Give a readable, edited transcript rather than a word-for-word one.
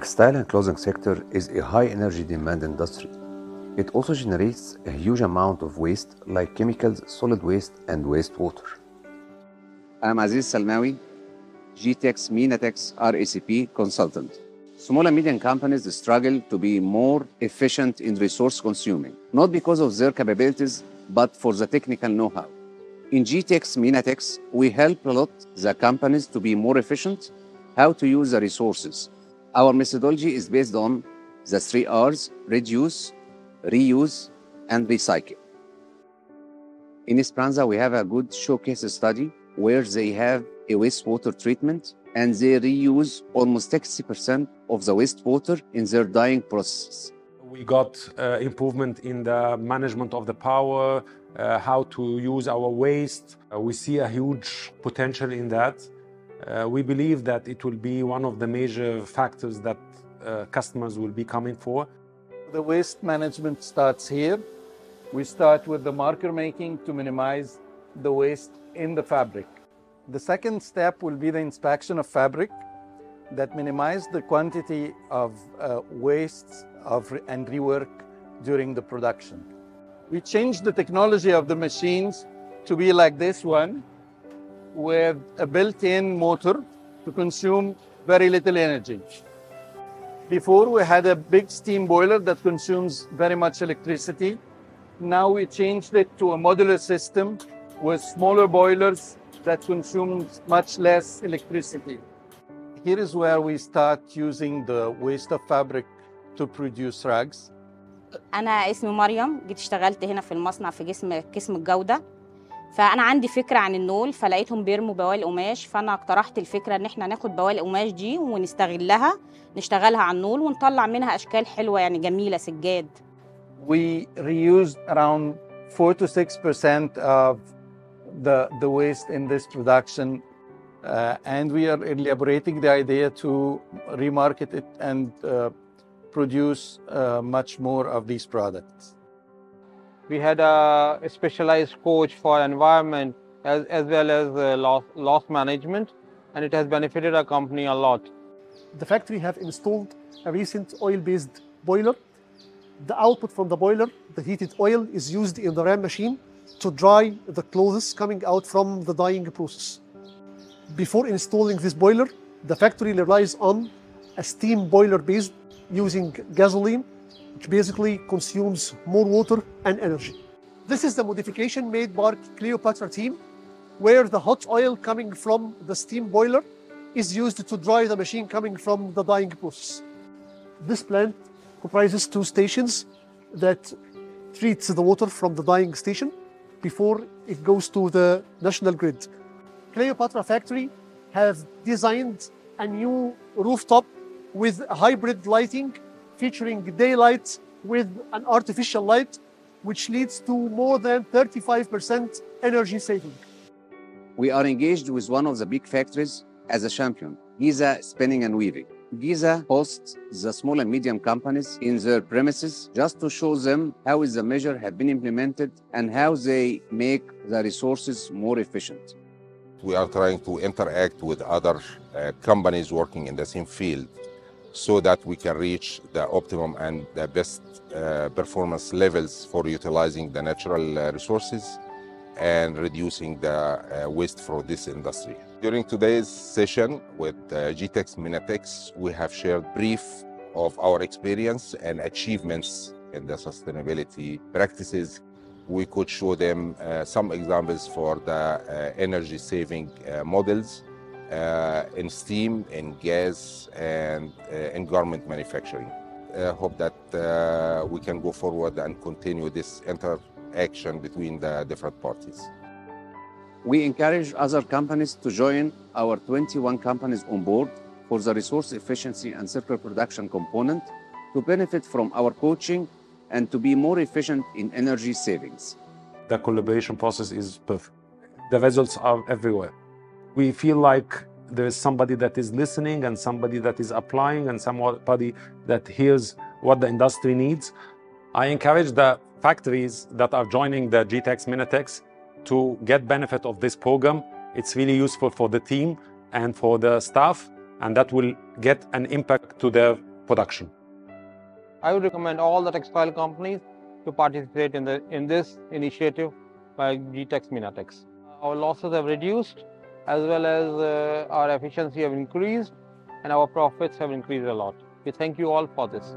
Textile and clothing sector is a high energy demand industry. It also generates a huge amount of waste like chemicals, solid waste, and wastewater. I'm Aziz Salmawi, GTEX/MENATEX RACP consultant. Small and medium companies struggle to be more efficient in resource consuming, not because of their capabilities, but for the technical know-how. In GTEX/MENATEX, we help a lot the companies to be more efficient, how to use the resources. Our methodology is based on the 3 R's: reduce, reuse, and recycle. In Esperanza, we have a good showcase study where they have a wastewater treatment and they reuse almost 60% of the wastewater in their dyeing process. We got improvement in the management of the power, how to use our waste. We see a huge potential in that. We believe that it will be one of the major factors that customers will be coming for. The waste management starts here. We start with the marker making to minimize the waste in the fabric. The second step will be the inspection of fabric that minimizes the quantity of wastes and rework during the production. We changed the technology of the machines to be like this one, with a built-in motor to consume very little energy. Before, we had a big steam boiler that consumes very much electricity. Now we changed it to a modular system with smaller boilers that consumes much less electricity. Here is where we start using the waste of fabric to produce rags. أنا اسمي مريم جيت اشتغلت هنا في المصنع في قسم الجودة. فأنا عندي فكرة عن النول، فلقيتهم بيرموا بواقي قماش، فأنا اقترحت الفكرة إن إحنا ناخد بواقي قماش دي ونستغلها، نشتغلها على النول ونطلع منها أشكال حلوة يعني جميلة سجاد. We reused around 4 to 6% of the waste in this production, and we are elaborating the idea to remarket it and produce much more of these products. We had a specialized coach for environment as well as loss management, and it has benefited our company a lot. The factory have installed a recent oil-based boiler. The output from the boiler, the heated oil, is used in the RAM machine to dry the clothes coming out from the dyeing process. Before installing this boiler, the factory relies on a steam boiler-based using gasoline, which basically consumes more water and energy. This is the modification made by Cleopatra team, where the hot oil coming from the steam boiler is used to dry the machine coming from the dyeing process. This plant comprises 2 stations that treats the water from the dyeing station before it goes to the national grid. Cleopatra factory has designed a new rooftop with hybrid lighting, featuring daylight with an artificial light, which leads to more than 35% energy saving. We are engaged with one of the big factories as a champion, Giza Spinning and Weaving. Giza hosts the small and medium companies in their premises just to show them how the measures have been implemented and how they make the resources more efficient. We are trying to interact with other companies working in the same field, so that we can reach the optimum and the best performance levels for utilizing the natural resources and reducing the waste for this industry. During today's session with GTEX/MENATEX, we have shared brief of our experience and achievements in the sustainability practices. We could show them some examples for the energy saving models in steam, in gas, and in garment manufacturing. I hope that we can go forward and continue this interaction between the different parties. We encourage other companies to join our 21 companies on board for the resource efficiency and circular production component to benefit from our coaching and to be more efficient in energy savings. The collaboration process is perfect. The results are everywhere. We feel like there is somebody that is listening and somebody that is applying and somebody that hears what the industry needs. I encourage the factories that are joining the GTEX/MENATEX to get benefit of this program. It's really useful for the team and for the staff, and that will get an impact to their production. I would recommend all the textile companies to participate in this initiative by GTEX/MENATEX. Our losses have reduced, as well as our efficiency have increased, and our profits have increased a lot. We thank you all for this.